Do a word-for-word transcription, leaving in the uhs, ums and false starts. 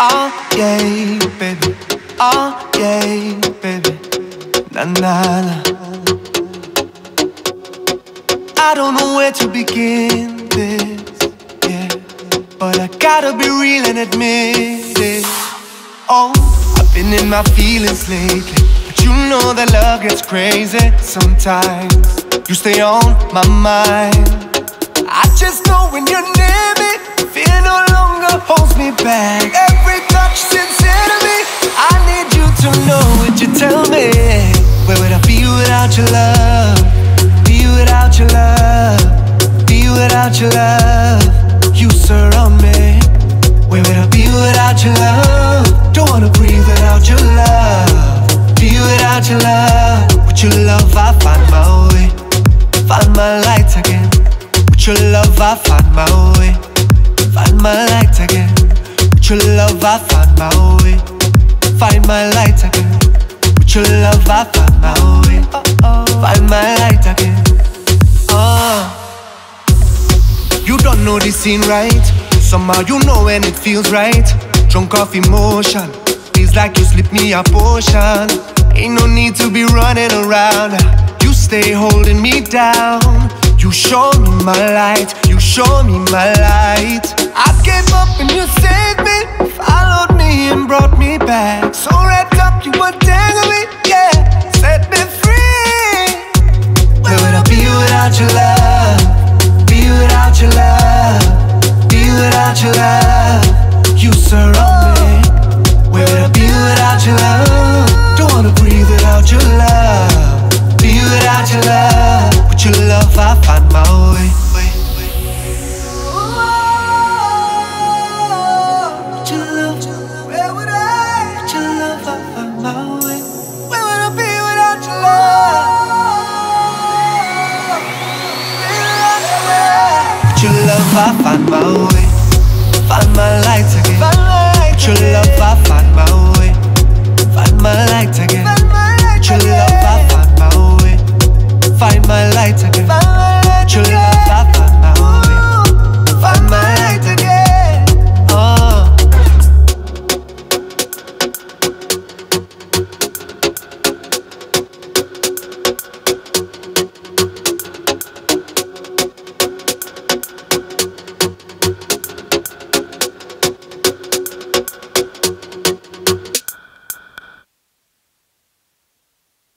Oh yeah, baby. Oh yeah, baby. Na na na. I don't know where to begin this, yeah, but I gotta be real and admit it. Oh, I've been in my feelings lately, but you know that love gets crazy sometimes. You stay on my mind. I just know when you're near me, fear no longer holds me back. Every touch sincere to me. I need you to know what you tell me. Where would I be without your love? Be without your love. Be without your love. You surround me. Where would I be without your love? Don't wanna breathe without your love. Be without your love. With your love I find my way, find my light again. With your love I find my way, find my light again. With your love I find my way, find my light again. With your love I find my way, find my light again. Oh, you don't know this scene right. Somehow you know when it feels right. Drunk off emotion, feels like you slipped me a potion. Ain't no need to be running around. You stay holding me down. You show me my light, you show me my light. I gave up and you saved me, followed me and brought me back. So wrapped up you were dangling, yeah, set me free. Where would I be without your love? Be without your love. Be without your love. You surround me. Where would I be without your love? Don't wanna breathe without your love. Be without your love. With your love I find my way. With your love, where would I? With your love I find my way. Where would I be without your love? With your love I find my way, find my light again. With your love I find my way.